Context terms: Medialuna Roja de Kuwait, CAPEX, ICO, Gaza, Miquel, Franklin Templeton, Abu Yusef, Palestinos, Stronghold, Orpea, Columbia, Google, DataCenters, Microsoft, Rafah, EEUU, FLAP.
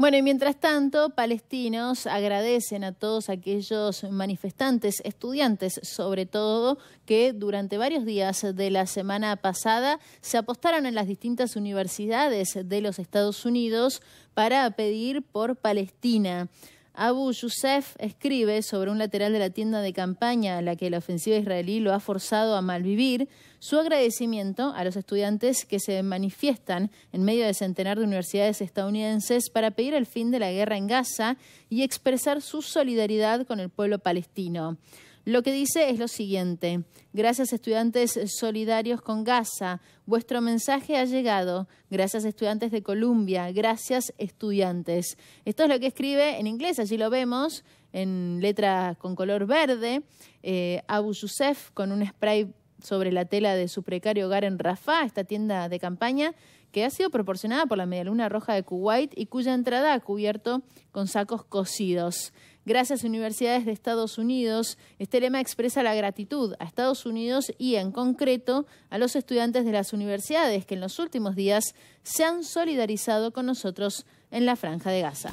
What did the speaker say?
Bueno, y mientras tanto, palestinos agradecen a todos aquellos manifestantes, estudiantes sobre todo, que durante varios días de la semana pasada se apostaron en las distintas universidades de los Estados Unidos para pedir por Palestina. Abu Yusef escribe sobre un lateral de la tienda de campaña a la que la ofensiva israelí lo ha forzado a malvivir, su agradecimiento a los estudiantes que se manifiestan en medio de centenar de universidades estadounidenses para pedir el fin de la guerra en Gaza y expresar su solidaridad con el pueblo palestino. Lo que dice es lo siguiente: gracias estudiantes solidarios con Gaza, vuestro mensaje ha llegado, gracias estudiantes de Columbia, gracias estudiantes. Esto es lo que escribe en inglés, allí lo vemos, en letra con color verde, Abu Yusef con un spray sobre la tela de su precario hogar en Rafah, esta tienda de campaña que ha sido proporcionada por la Medialuna Roja de Kuwait y cuya entrada ha cubierto con sacos cosidos. Gracias universidades de Estados Unidos, este lema expresa la gratitud a Estados Unidos y en concreto a los estudiantes de las universidades que en los últimos días se han solidarizado con nosotros en la Franja de Gaza.